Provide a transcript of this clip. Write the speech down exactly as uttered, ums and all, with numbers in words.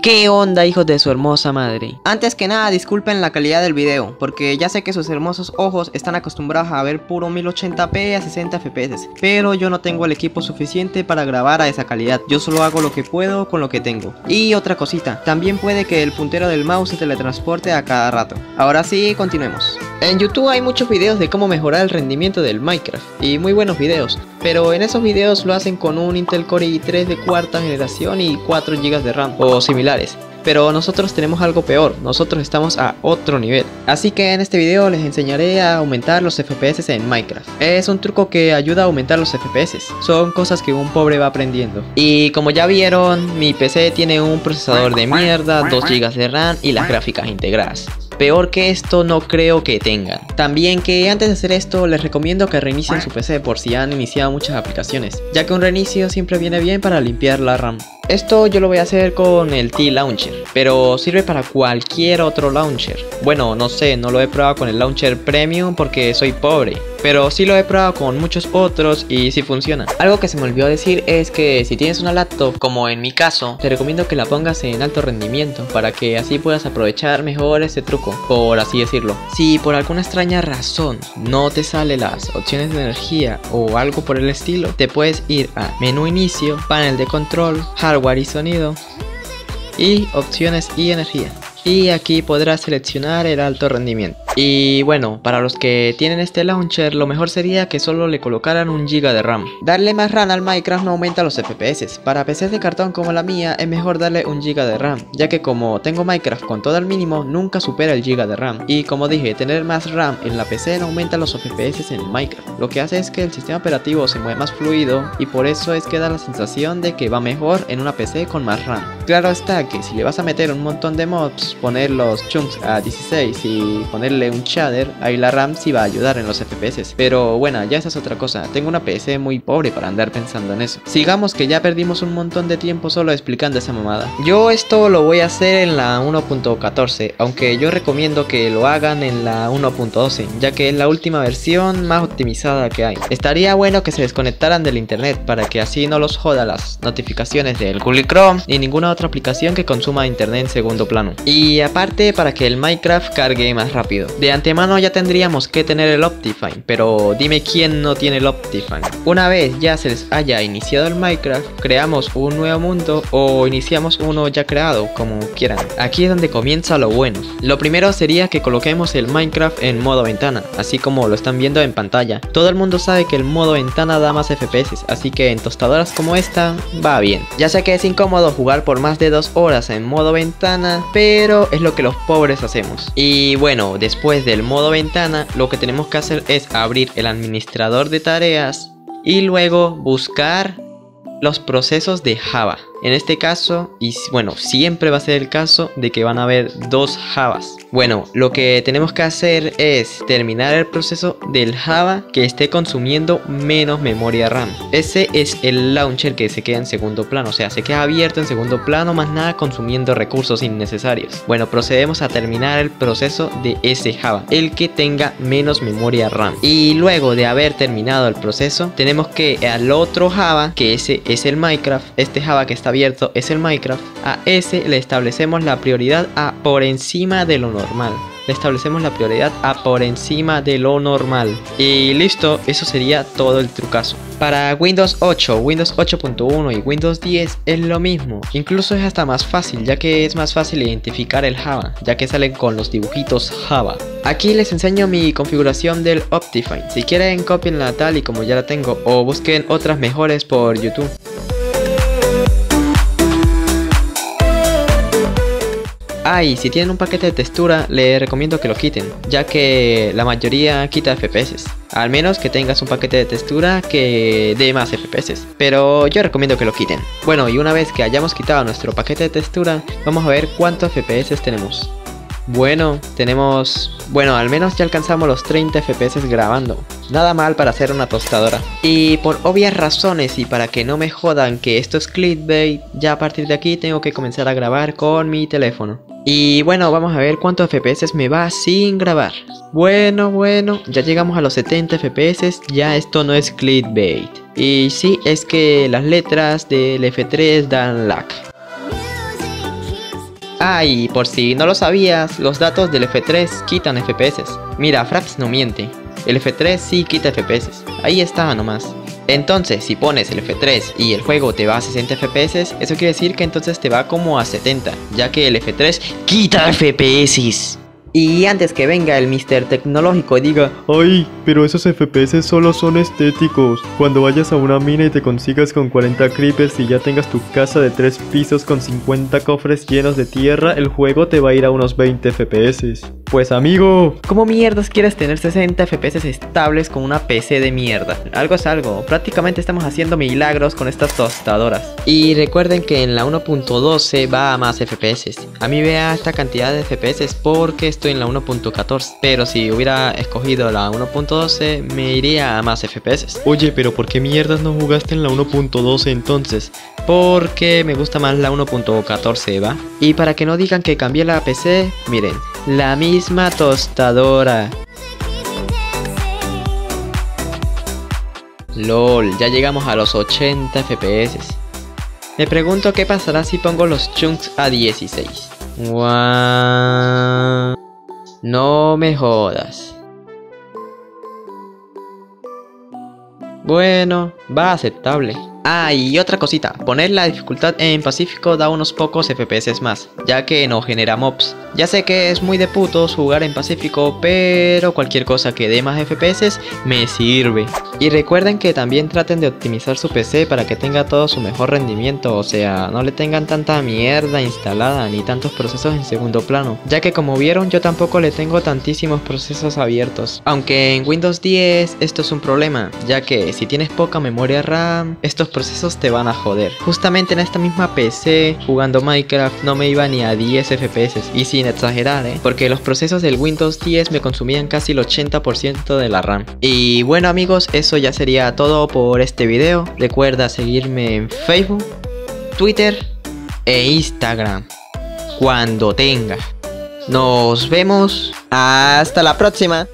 ¿Qué onda, hijos de su hermosa madre? Antes que nada, disculpen la calidad del video, porque ya sé que sus hermosos ojos están acostumbrados a ver puro mil ochenta p a sesenta F P S, pero yo no tengo el equipo suficiente para grabar a esa calidad. Yo solo hago lo que puedo con lo que tengo. Y otra cosita, también puede que el puntero del mouse se teletransporte a cada rato. Ahora sí, continuemos. En YouTube hay muchos videos de cómo mejorar el rendimiento del Minecraft, y muy buenos videos, pero en esos videos lo hacen con un Intel Core i tres de cuarta generación y cuatro gigas de RAM o similares. Pero nosotros tenemos algo peor, nosotros estamos a otro nivel. Así que en este video les enseñaré a aumentar los F P S en Minecraft. Es un truco que ayuda a aumentar los F P S, son cosas que un pobre va aprendiendo. Y como ya vieron, mi P C tiene un procesador de mierda, dos gigas de RAM y las gráficas integradas. Peor que esto no creo que tengan. También que antes de hacer esto les recomiendo que reinicien su P C por si han iniciado muchas aplicaciones, ya que un reinicio siempre viene bien para limpiar la RAM. Esto yo lo voy a hacer con el TLauncher, pero sirve para cualquier otro launcher. Bueno, no sé, no lo he probado con el launcher premium porque soy pobre, pero sí lo he probado con muchos otros y sí funciona. Algo que se me olvidó decir es que si tienes una laptop, como en mi caso, te recomiendo que la pongas en alto rendimiento para que así puedas aprovechar mejor este truco, por así decirlo. Si por alguna extraña razón no te salen las opciones de energía o algo por el estilo, te puedes ir a menú inicio, panel de control, hardware y sonido y opciones y energía, y aquí podrás seleccionar el alto rendimiento. Y bueno, para los que tienen este launcher, lo mejor sería que solo le colocaran un giga de RAM. Darle más RAM al Minecraft no aumenta los F P S. Para P Cs de cartón como la mía es mejor darle un giga de RAM, ya que como tengo Minecraft con todo al mínimo, nunca supera el giga de RAM. Y como dije, tener más RAM en la P C no aumenta los F P S en Minecraft. Lo que hace es que el sistema operativo se mueve más fluido, y por eso es que da la sensación de que va mejor en una P C con más RAM. Claro está que si le vas a meter un montón de mods, poner los chunks a dieciséis y ponerle un shader, ahí la RAM sí va a ayudar en los F P S, pero bueno, ya esa es otra cosa. Tengo una P C muy pobre para andar pensando en eso. Sigamos, que ya perdimos un montón de tiempo solo explicando esa mamada. Yo esto lo voy a hacer en la uno punto catorce, aunque yo recomiendo que lo hagan en la uno punto doce, ya que es la última versión más optimizada que hay. Estaría bueno que se desconectaran del internet para que así no los joda las notificaciones del Google Chrome ni ninguna otra aplicación que consuma internet en segundo plano. Y aparte, para que el Minecraft cargue más rápido. De antemano ya tendríamos que tener el Optifine, pero dime quién no tiene el Optifine. Una vez ya se les haya iniciado el Minecraft, creamos un nuevo mundo o iniciamos uno ya creado, como quieran. Aquí es donde comienza lo bueno. Lo primero sería que coloquemos el Minecraft en modo ventana, así como lo están viendo en pantalla. Todo el mundo sabe que el modo ventana da más F P S, así que en tostadoras como esta va bien. Ya sé que es incómodo jugar por más de dos horas en modo ventana, pero es lo que los pobres hacemos. Y bueno, después Después del modo ventana, lo que tenemos que hacer es abrir el administrador de tareas y luego buscar los procesos de Java. En este caso, y bueno, siempre va a ser el caso de que van a haber dos Javas. Bueno, lo que tenemos que hacer es terminar el proceso del Java que esté consumiendo menos memoria RAM. Ese es el launcher que se queda en segundo plano, o sea, se queda abierto en segundo plano, más nada consumiendo recursos innecesarios. Bueno, procedemos a terminar el proceso de ese Java, el que tenga menos memoria RAM. Y luego de haber terminado el proceso, tenemos que ir al otro Java, que ese es el Minecraft, este Java que está abierto es el Minecraft. A ese le establecemos la prioridad a por encima de lo normal. Le establecemos la prioridad a por encima de lo normal. Y listo, eso sería todo el trucazo. Para Windows ocho, Windows ocho punto uno y Windows diez es lo mismo. Incluso es hasta más fácil, ya que es más fácil identificar el Java, ya que salen con los dibujitos Java. Aquí les enseño mi configuración del Optifine. Si quieren, copienla tal y como ya la tengo, o busquen otras mejores por YouTube. Ah, y si tienen un paquete de textura, les recomiendo que lo quiten, ya que la mayoría quita F P S. Al menos que tengas un paquete de textura que dé más F P S, pero yo recomiendo que lo quiten. Bueno, y una vez que hayamos quitado nuestro paquete de textura, vamos a ver cuántos F P S tenemos. Bueno, tenemos... Bueno, al menos ya alcanzamos los treinta F P S grabando. Nada mal para hacer una tostadora. Y por obvias razones y para que no me jodan que esto es clickbait, ya a partir de aquí tengo que comenzar a grabar con mi teléfono. Y bueno, vamos a ver cuántos F P S me va sin grabar. Bueno, bueno, ya llegamos a los setenta F P S, ya esto no es clickbait. Y sí, es que las letras del F tres dan lag. Ah, y por si no lo sabías, los datos del F tres quitan F P S. Mira, Fraps no miente, el F tres sí quita F P S, ahí está nomás. Entonces, si pones el F tres y el juego te va a sesenta F P S, eso quiere decir que entonces te va como a setenta, ya que el F tres quita F P S. Y antes que venga el mister Tecnológico y diga: ay, pero esos F P S solo son estéticos. Cuando vayas a una mina y te consigas con cuarenta creepers y ya tengas tu casa de tres pisos con cincuenta cofres llenos de tierra, el juego te va a ir a unos veinte F P S. Pues amigo, ¿cómo mierdas quieres tener sesenta F P S estables con una P C de mierda? Algo es algo, prácticamente estamos haciendo milagros con estas tostadoras. Y recuerden que en la uno punto doce va a más F P S. A mí vea esta cantidad de F P S porque estoy en la uno punto catorce, pero si hubiera escogido la uno punto doce me iría a más F P S. Oye, pero ¿por qué mierdas no jugaste en la uno punto doce entonces? Porque me gusta más la uno punto catorce, ¿va? Y para que no digan que cambié la P C, miren, la misma tostadora. LOL, ya llegamos a los ochenta F P S. Me pregunto qué pasará si pongo los chunks a dieciséis. Wow. No me jodas. Bueno, va aceptable. Ah, y otra cosita, poner la dificultad en pacífico da unos pocos F P S más, ya que no genera mobs. Ya sé que es muy de putos jugar en pacífico, pero cualquier cosa que dé más F P S me sirve. Y recuerden que también traten de optimizar su P C para que tenga todo su mejor rendimiento, o sea, no le tengan tanta mierda instalada ni tantos procesos en segundo plano, ya que como vieron yo tampoco le tengo tantísimos procesos abiertos. Aunque en Windows diez esto es un problema, ya que si tienes poca memoria RAM, estos procesos te van a joder. Justamente en esta misma P C, jugando Minecraft, no me iba ni a diez F P S, y sin exagerar, ¿eh? Porque los procesos del Windows diez me consumían casi el ochenta por ciento de la RAM. Y bueno amigos, eso ya sería todo por este video. Recuerda seguirme en Facebook, Twitter e Instagram cuando tenga. Nos vemos, hasta la próxima.